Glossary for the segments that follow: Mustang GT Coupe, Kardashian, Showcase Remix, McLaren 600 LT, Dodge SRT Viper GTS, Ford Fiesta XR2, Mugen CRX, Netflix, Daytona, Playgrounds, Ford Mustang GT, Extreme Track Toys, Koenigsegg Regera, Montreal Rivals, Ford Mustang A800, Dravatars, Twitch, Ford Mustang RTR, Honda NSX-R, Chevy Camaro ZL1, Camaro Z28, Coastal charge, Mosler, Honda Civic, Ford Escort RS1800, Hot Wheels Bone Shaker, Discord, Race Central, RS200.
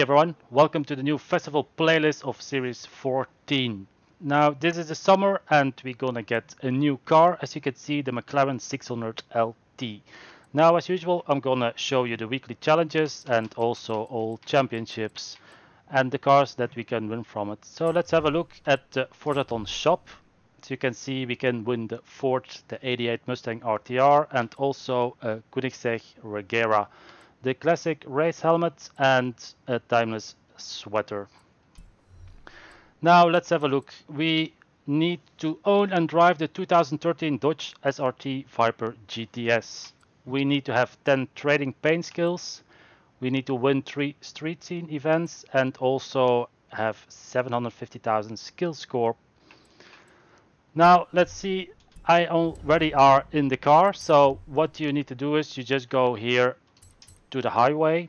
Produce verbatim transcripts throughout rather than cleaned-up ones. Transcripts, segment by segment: Hey everyone, welcome to the new festival playlist of series fourteen. Now this is the summer and we're gonna get a new car. As you can see, the McLaren six hundred L T. Now as usual, I'm gonna show you the weekly challenges and also all championships and the cars that we can win from it. So let's have a look at the Forzathon shop. As you can see, we can win the Ford, the eighty-eight Mustang R T R and also a Koenigsegg Regera, the classic race helmet and a timeless sweater. Now let's have a look. We need to own and drive the two thousand thirteen Dodge S R T Viper G T S. We need to have ten trading paint skills. We need to win three street scene events and also have seven hundred fifty thousand skill score. Now let's see, I already are in the car. So what you need to do is you just go here to the highway.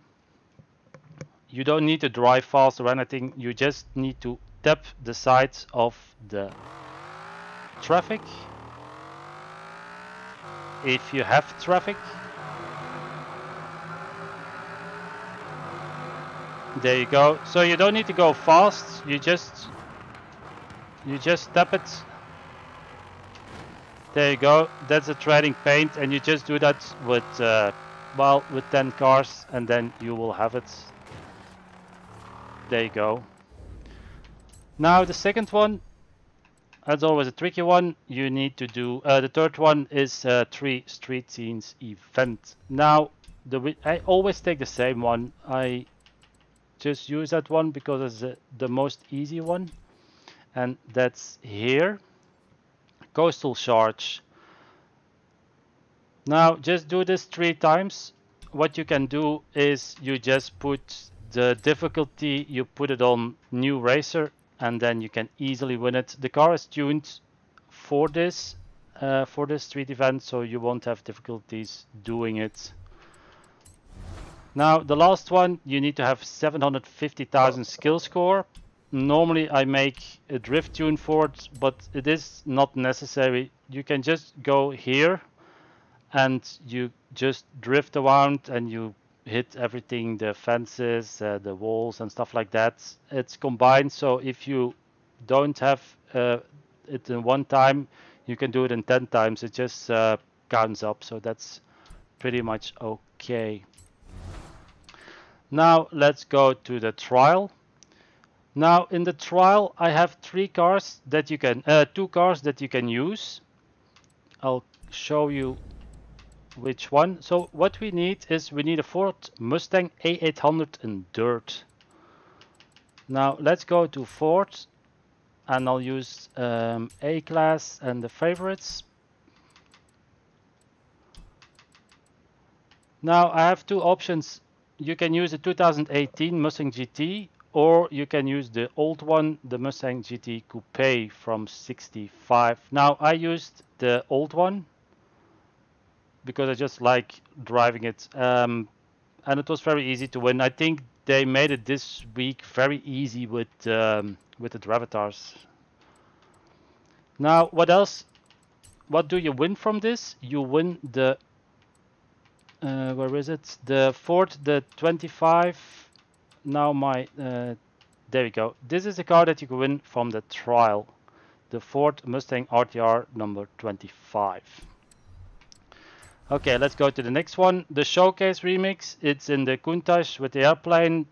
You don't need to drive fast or anything, you just need to tap the sides of the traffic if you have traffic. There you go. So you don't need to go fast, you just you just tap it. There you go, that's a trading paint, and you just do that with uh, well, with ten cars, and then you will have it. There you go. Now the second one, that's always a tricky one. You need to do uh, the third one is uh, three street scenes event. Now the I always take the same one. I just use that one because it's the, the most easy one, and that's here, Coastal Charge. Now just do this three times. What you can do is you just put the difficulty, you put it on new racer, and then you can easily win it. The car is tuned for this uh, for this street event, so you won't have difficulties doing it. Now the last one, you need to have seven hundred fifty thousand skill score. Normally I make a drift tune for it, but it is not necessary. You can just go here and you just drift around and you hit everything, the fences, uh, the walls and stuff like that. It's combined, so if you don't have uh, it in one time, you can do it in ten times. It just uh, counts up, so that's pretty much okay. Now let's go to the trial. Now in the trial I have three cars that you can uh, two cars that you can use. I'll show you which one. So what we need is we need a Ford Mustang A eight hundred in dirt. Now let's go to Ford and I'll use um, A-Class and the favorites. Now I have two options. You can use the two thousand eighteen Mustang G T, or you can use the old one, the Mustang G T Coupe from sixty-five. Now I used the old one because I just like driving it, um, and it was very easy to win. I think they made it this week very easy with um, with the Dravatars. Now what else, what do you win from this? You win the uh, where is it, the Ford, the twenty-five. Now my uh, there we go, this is the car that you can win from the trial, the Ford Mustang R T R number twenty-five. Okay, let's go to the next one, the Showcase Remix. It's in the Countach with the airplane.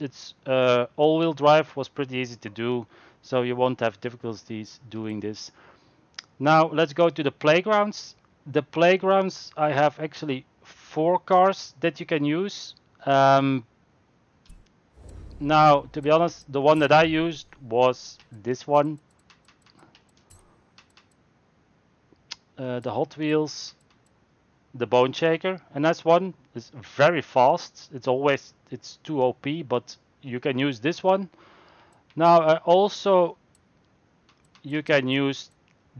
It's uh, all-wheel drive, was pretty easy to do, so you won't have difficulties doing this. Now let's go to the Playgrounds. The Playgrounds, I have actually four cars that you can use. Um, now, to be honest, the one that I used was this one, uh, the Hot Wheels the Bone Shaker, and that's one is very fast. It's always, it's too O P, but you can use this one. Now uh, also you can use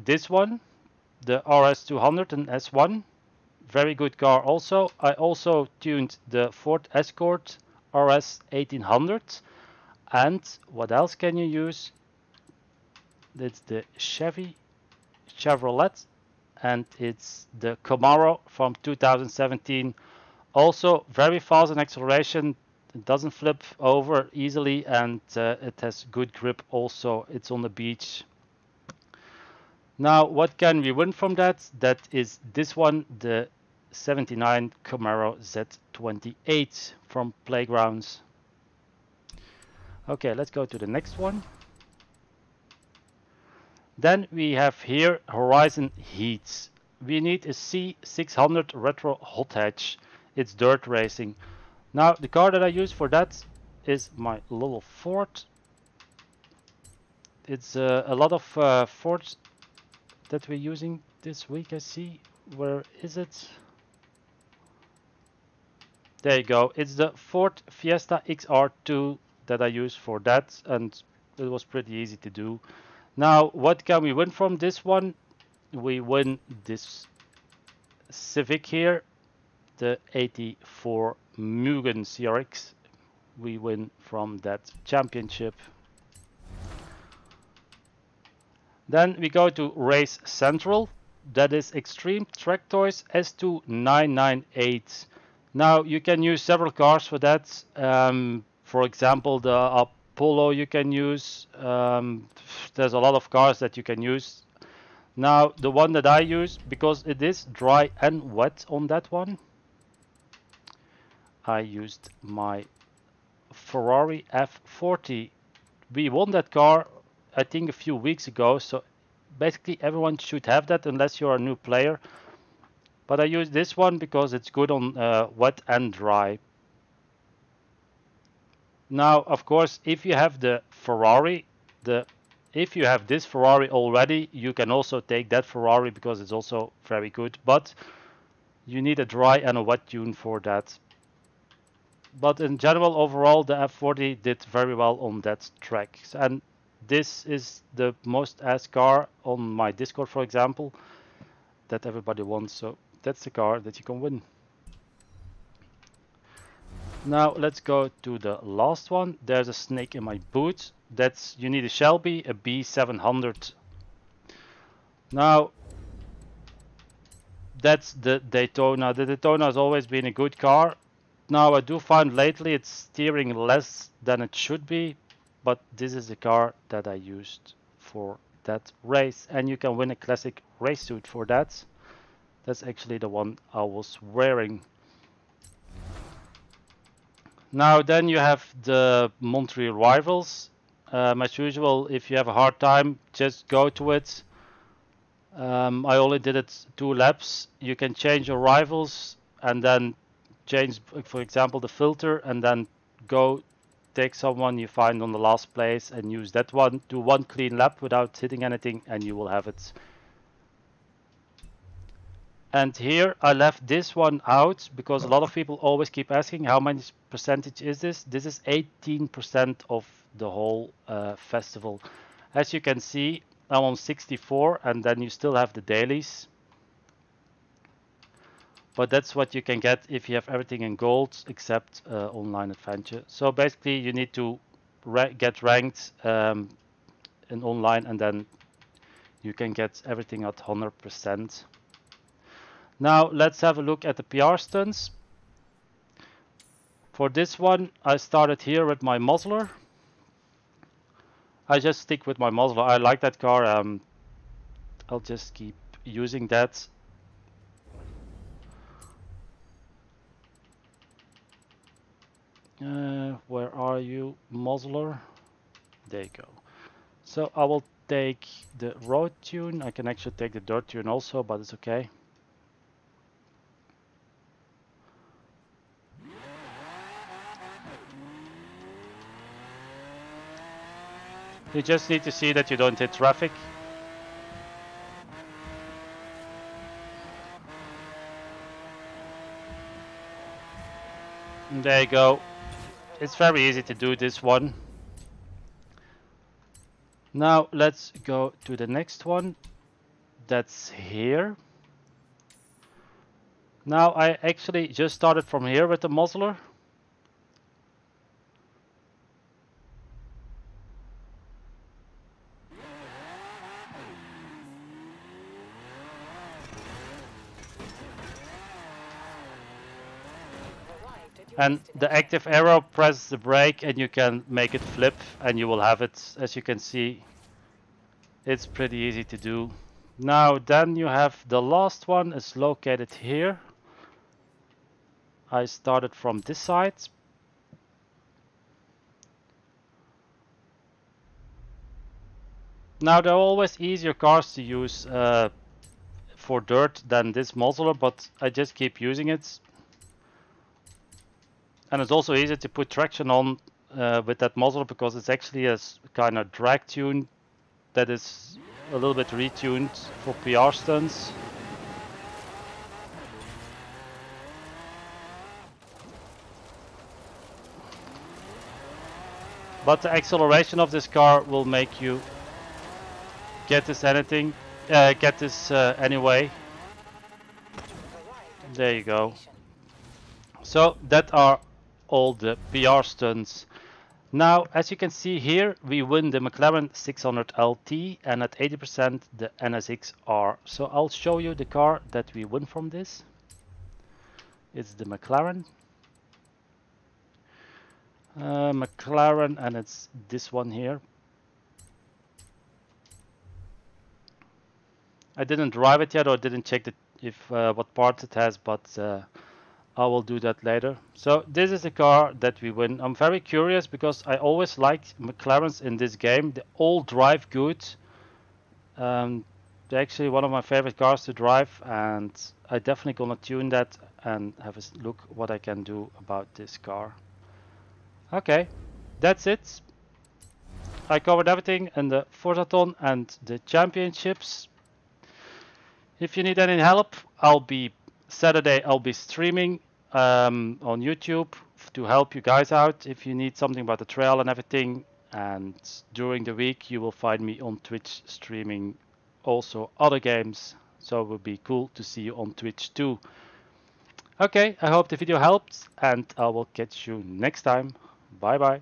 this one, the R S two hundred and S one, very good car also. I also tuned the Ford Escort R S eighteen hundred, and what else can you use? That's the Chevy Chevrolet, and it's the Camaro from two thousand seventeen, also very fast in acceleration. It doesn't flip over easily, and uh, it has good grip also. It's on the beach. Now, what can we win from that? That is this one, the seventy-nine Camaro Z twenty-eight from Playgrounds. Okay, let's go to the next one. Then we have here Horizon Heats. We need a C six hundred Retro Hot Hatch. It's dirt racing. Now, the car that I use for that is my little Ford. It's uh, a lot of uh, Fords that we're using this week, I see. Where is it? There you go. It's the Ford Fiesta X R two that I use for that, and it was pretty easy to do. Now, what can we win from this one? We win this Civic here, the eighty-four Mugen C R X. We win from that championship. Then we go to Race Central. That is Extreme Track Toys S two nine nine eight. Now, you can use several cars for that. Um, for example, the Apollo you can use. Um, there's a lot of cars that you can use. Now, the one that I use, because it is dry and wet on that one, I used my Ferrari F forty. We won that car, I think, a few weeks ago. So basically everyone should have that unless you're a new player. But I use this one because it's good on uh, wet and dry. Now, of course, if you have the Ferrari, the if you have this Ferrari already, you can also take that Ferrari because it's also very good. But you need a dry and a wet tune for that. But in general, overall, the F forty did very well on that track. And this is the most asked car on my Discord, for example, that everybody wants. So that's the car that you can win. Now let's go to the last one. There's a snake in my boot. That's, you need a Shelby, a B seven hundred. Now, that's the Daytona. The Daytona has always been a good car. Now, I do find lately it's steering less than it should be, but this is the car that I used for that race, and you can win a classic race suit for that. That's actually the one I was wearing. Now, then you have the Montreal Rivals. Um, as usual, if you have a hard time, just go to it. Um, I only did it two laps. You can change your rivals and then change, for example, the filter, and then go take someone you find on the last place and use that one. Do one clean lap without hitting anything and you will have it. And here I left this one out because a lot of people always keep asking how many percentage is this. This is eighteen percent of the whole uh, festival. As you can see, I'm on sixty-four, and then you still have the dailies. But that's what you can get if you have everything in gold except uh, online adventure. So basically you need to ra get ranked um, in online, and then you can get everything at one hundred percent. Now let's have a look at the P R stunts. For this one, I started here with my Mosler. I just stick with my Mosler. I like that car. Um, I'll just keep using that. Uh, where are you, Mosler? There you go. So I will take the road tune. I can actually take the dirt tune also, but it's okay. You just need to see that you don't hit traffic. And there you go. It's very easy to do this one. Now let's go to the next one. That's here. Now I actually just started from here with the Mosler. And the active arrow presses the brake and you can make it flip and you will have it. As you can see, it's pretty easy to do. Now then you have the last one is located here. I started from this side. Now there are always easier cars to use uh, for dirt than this Mosler, but I just keep using it. And it's also easy to put traction on uh, with that Mosler because it's actually a kind of drag tune that is a little bit retuned for P R stunts. But the acceleration of this car will make you get this anything, uh, get this uh, anyway. There you go. So that are all the P R stunts. Now, as you can see here, we win the McLaren six hundred L T and at eighty percent the N S X R. So I'll show you the car that we win from this. It's the McLaren. Uh, McLaren, and it's this one here. I didn't drive it yet, or didn't check the, if uh, what parts it has, but uh, I will do that later. So this is the car that we win. I'm very curious because I always liked McLarens in this game. They all drive good. Um, they're actually one of my favorite cars to drive, and I definitely gonna tune that and have a look what I can do about this car. Okay, that's it. I covered everything in the Forzathon and the championships. If you need any help, I'll be Saturday I'll be streaming um, on YouTube to help you guys out if you need something about the trail and everything, and during the week you will find me on Twitch streaming also other games, so it would be cool to see you on Twitch too. Okay, I hope the video helped and I will catch you next time. Bye bye.